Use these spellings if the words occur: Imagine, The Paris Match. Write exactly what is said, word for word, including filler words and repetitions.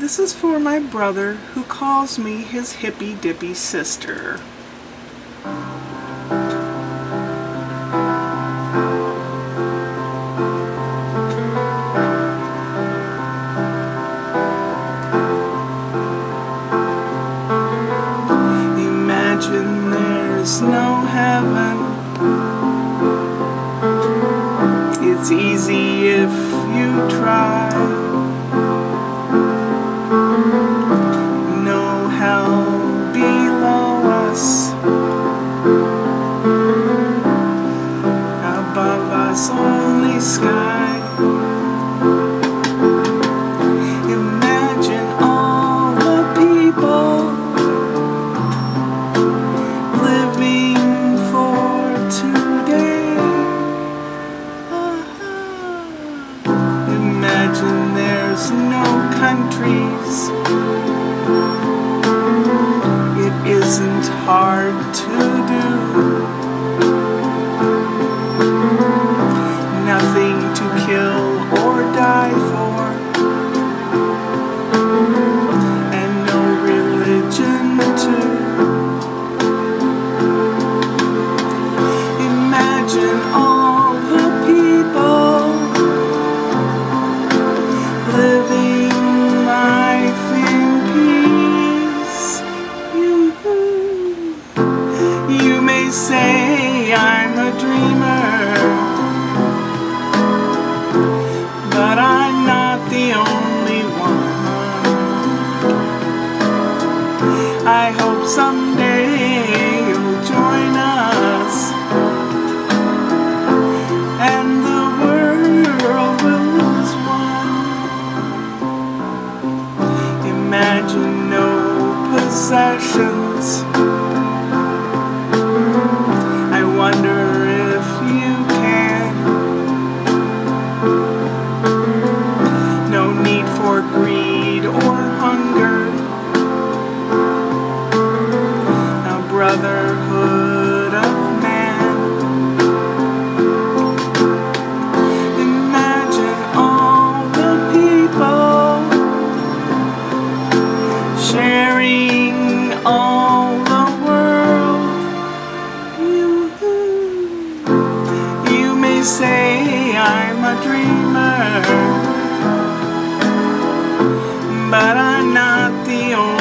This is for my brother who calls me his hippy-dippy sister. Imagine there's no heaven. It's easy if you try. No hell below us. Above us only sky. Imagine all the people . Imagine there's no countries. It isn't hard to do. Nothing to kill or die for. And no religion too. Imagine all . Say I'm a dreamer, but I'm not the only one. I hope someday you'll join us, and the world will lose one. Imagine no possessions. Wonder if you can. No need for greed or hunger. A brotherhood of man. Imagine all the people sharing all the world. You say I'm a dreamer, but I'm not the only